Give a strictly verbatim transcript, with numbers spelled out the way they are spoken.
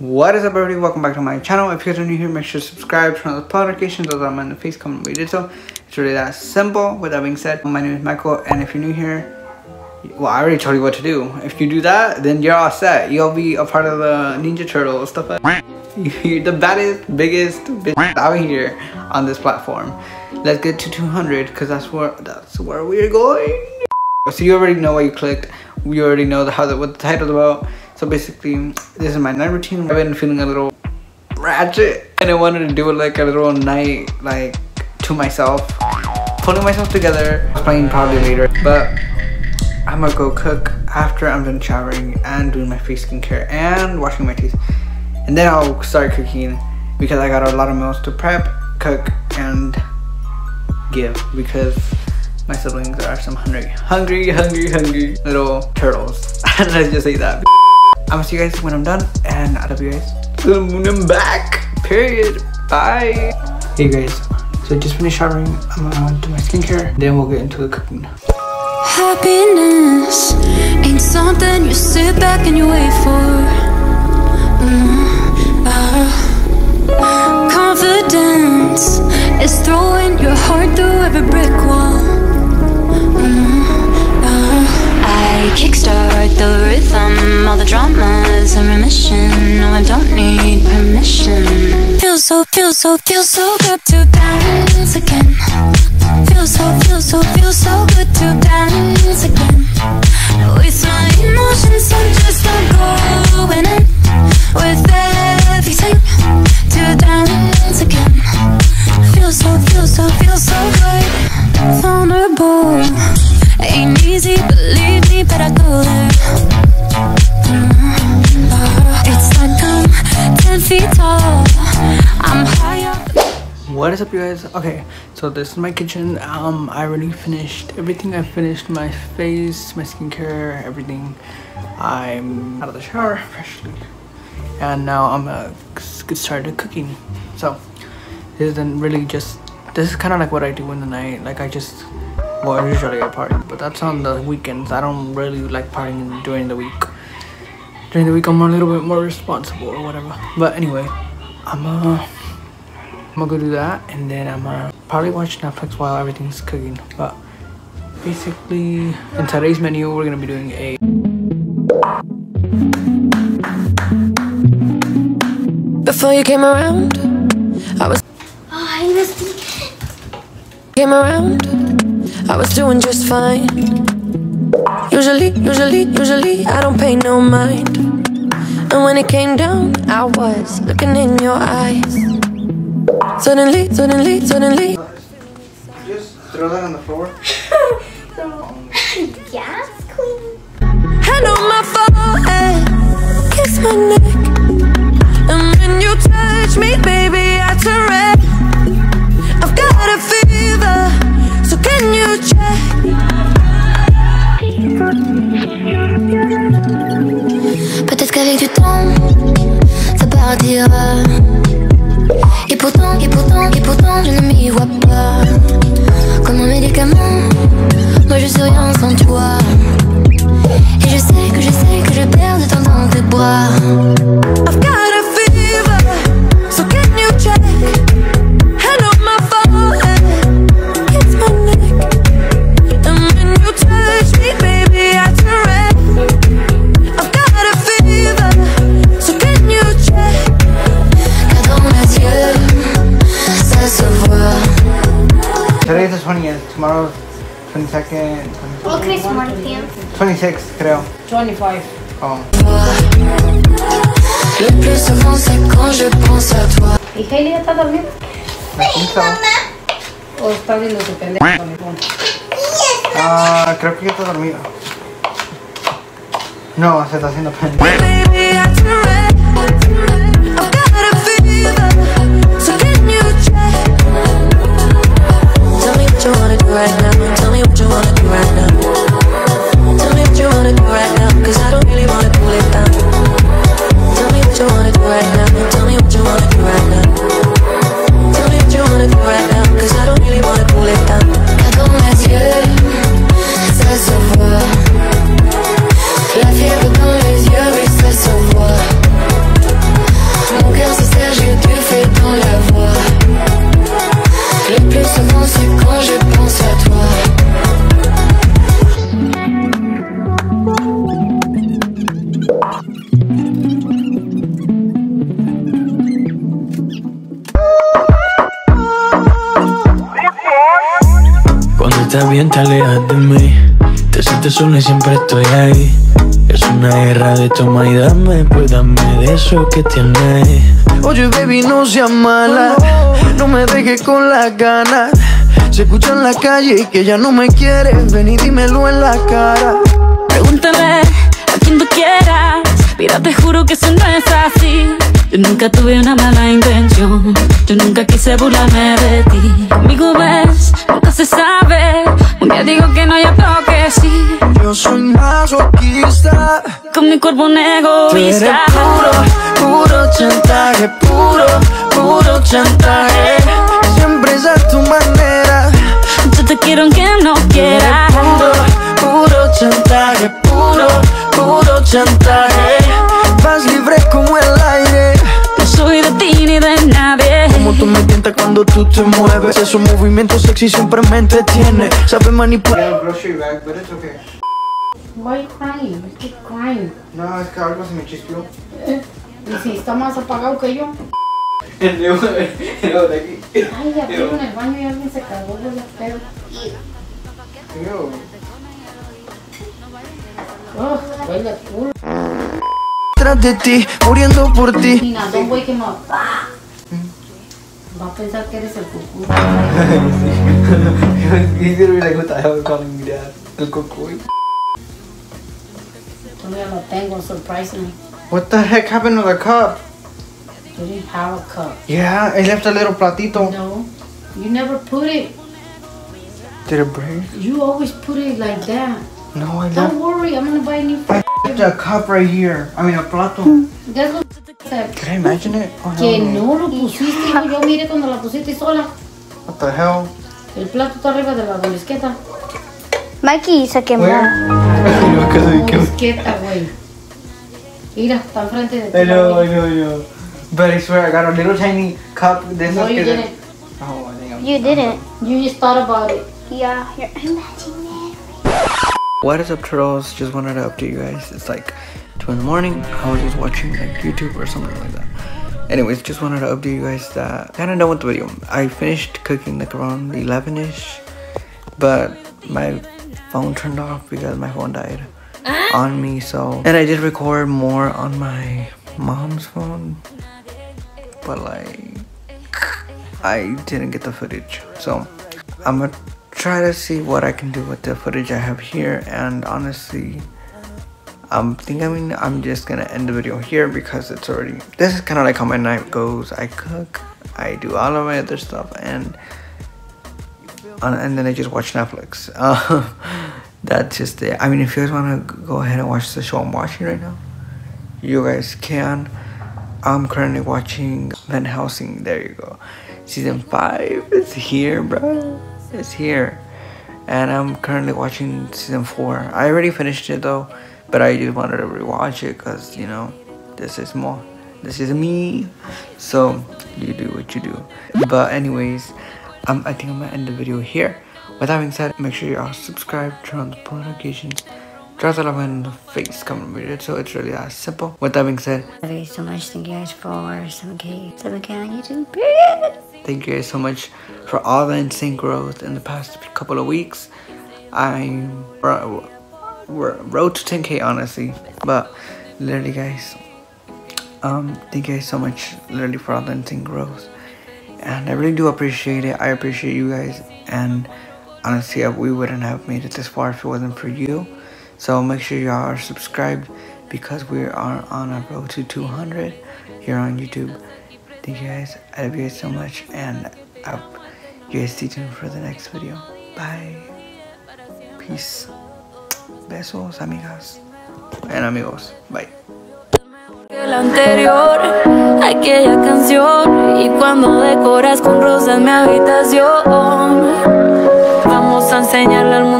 What is up, everybody? Welcome back to my channel. If you guys are new here, make sure to subscribe, turn on the post notifications, those are in the face, comment what you did so. It's really that simple. With that being said, my name is Michael, and if you're new here, well, I already told you what to do. If you do that, then you're all set. You'll be a part of the Ninja Turtle stuff like that. You're the baddest, biggest bitch out here on this platform. Let's get to two hundred, because that's where that's where we're going. So you already know what you clicked. You already know the, how the, what the title's about. So basically, this is my night routine. I've been feeling a little ratchet, and I wanted to do like a little night, like to myself, pulling myself together. I was playing probably later, but I'm gonna go cook after I'm done showering and doing my face skincare and washing my teeth, and then I'll start cooking because I got a lot of meals to prep, cook, and give because my siblings are some hungry, hungry, hungry, hungry little turtles. Let's just say that. I'm gonna see you guys when I'm done, and I love you guys. I'm back, period, bye. Hey guys, so I just finished showering. I'm gonna do my skincare, then we'll get into the cooking. Happiness ain't something you sit back and you wait for. Mm, uh, confidence is throwing your heart through every brick wall. Mm, uh, I kickstart the rhythm, all the dramas and remission. No, I don't need permission. Feels so, feels so, feels so good to dance again. Feels so, feels so, feels so good to dance again. With my emotions, I'm just going in with everything to dance again. Feels so, feels so, feels so good. Vulnerable ain't easy, believe me, but I go there. It's like I'm ten feet tall. I'm higher. What is up, you guys? Okay, so this is my kitchen. um I already finished everything. I finished my face, my skincare, everything. I'm out of the shower freshly, and now I'm gonna get started cooking. So this isn't really just this is kind of like what I do in the night. Like I just, well, usually I party, but that's on the weekends. I don't really like partying during the week. During the week I'm a little bit more responsible or whatever, but anyway, I'm uh I'm gonna go do that, and then I'm gonna probably watch Netflix while everything's cooking. But basically, in today's menu, we're gonna be doing a before you came around, I was oh, I missed came around, I was doing just fine. Usually, usually, usually, I don't pay no mind. And when it came down, I was looking in your eyes. Suddenly, suddenly, suddenly. Just throw that on the floor. Yes, queen. Hand on my forehead, kiss my neck, and when you touch me, baby, I turn red. I've got a fever, so can you check? Peut-être qu'avec du temps, ça partira. Et pourtant, et pourtant, et pourtant, je ne m'y vois pas. Comme un médicament, moi je suis rien sans toi. Et je sais que je sais que je perds de temps dans tes bras. I've got a fever, so can you check? Hand on my forehead, kiss my neck, and when you touch me, baby, I turn red. I've got a fever, so can you check? Today's the twentieth, tomorrow's twenty-second, twenty-third. Well, today's morning, twenty-sixth, creo. twenty-five. Oh. Le plus souvent, c'est quand je pense à toi. ¿Y Hailey está dormida? Sí, mamá. ¿O está viendo su pendejo con el fondo? Ah, creo que está dormida. No, se está haciendo pendejo. What you wanna do right now? Tell me what you wanna do right now. Tell me what you wanna do right now, cause I don't really wanna pull it down. Tell me what you wanna do right now. Tell me what you wanna do right now. Tell me what you wanna do right now, cause I don't really wanna pull it down. Quand dans mes yeux, ça se voit. La fièvre dans les yeux, oui, ça se voit. bien te alejas de mí, te sientes sola y siempre estoy ahí. Es una guerra de toma y dame, pues dame de eso que tienes. Oye, baby, no seas mala, no me dejes con las ganas. Se escucha en la calle que ya no me quieres, ven y dímelo en la cara. Pregúntame a quien tú quieras, mira, te juro que eso no es así. Yo nunca tuve una mala intención, yo nunca quise burlarme de ti. Amigo, ves, nunca se sabe, un día digo que no hay otro que sí. Yo soy masoquista, con mi cuerpo un egoísta. Tú eres puro, puro chantaje, puro, puro chantaje. Siempre es a tu manera, yo te quiero aunque no quiera. Puro, puro chantaje, puro, puro chantaje. Vas libre como el aire, no soy de ti ni de nadie. Como tú me tientas cuando tú te mueves, esos movimientos sexy siempre me entretiene. Sabes manipular. Why are you crying? You keep crying. No, es que algo se me chispeó. ¿Y si está más apagado que yo? El león de aquí. Ay, ya tengo en el baño y alguien se cagó de los pelos. Ugh, huele culo. Tras de ti, muriendo por ti. Mira, don't wake him up. Va a pensar que eres el cucuy. He's gonna be like, what the hell is calling me dad? El cucuy. Todavía lo tengo, surprise me. What the heck happened to the cup? You didn't have a cup. Yeah, I left a little platito. No, you never put it. Did it break? You always put it like that. No, I don't. Don't worry, I'm gonna buy a new cup. I left a cup right here. I mean a plato. That's what the Can I imagine it? Oh, que no, no lo pusiste, yo miré cuando la pusiste sola. What the hell? El plato está arriba de la golisqueta. Mikey se quemó. Golisqueta, güey. Mira, está enfrente de ti. I know, I know, I know. But I swear, I got a little tiny cup. This no, you didn't. Oh, I think I'm You didn't. You just thought about it. Yeah, you're imaginary. What is up, turtles? Just wanted to update you guys. It's like two in the morning. I was just watching like YouTube or something like that. Anyways, just wanted to update you guys that kind of done with the video. I finished cooking like around eleven-ish, but my phone turned off because my phone died. On me, so, and I did record more on my mom's phone, but like I didn't get the footage, so I'm gonna try to see what I can do with the footage I have here. And honestly, I'm think I mean I'm just gonna end the video here because it's already, this is kind of like how my night goes. I cook, I do all of my other stuff, and and then I just watch Netflix. Uh, that's just it. I mean, if you guys want to go ahead and watch the show I'm watching right now, you guys can. I'm currently watching Van Helsing. There you go. Season five is here, bro. It's here. And I'm currently watching Season four. I already finished it though, but I just wanted to rewatch it because, you know, this is more. This is me. So, you do what you do. But anyways, um, I think I'm going to end the video here. With that being said, make sure you are subscribed, turn on the post notifications, drop the love in the face, comment video, so it's really that simple. With that being said, thank you so much, thank you guys for seven K on YouTube, period. Thank you guys so much for all the insane growth in the past couple of weeks. I we're road to ten K, honestly, but literally guys, um, thank you guys so much, literally, for all the insane growth, and I really do appreciate it. I appreciate you guys, and honestly, we wouldn't have made it this far if it wasn't for you. So make sure you are subscribed because we are on a road to two hundred here on YouTube. Thank you guys. I love you guys so much. And I hope you guys stay tuned for the next video. Bye. Peace. Besos, amigas. And amigos. Bye. La anterior, aquella canción, y cuando decoras con rosas mi habitación, vamos a enseñarle al mundo.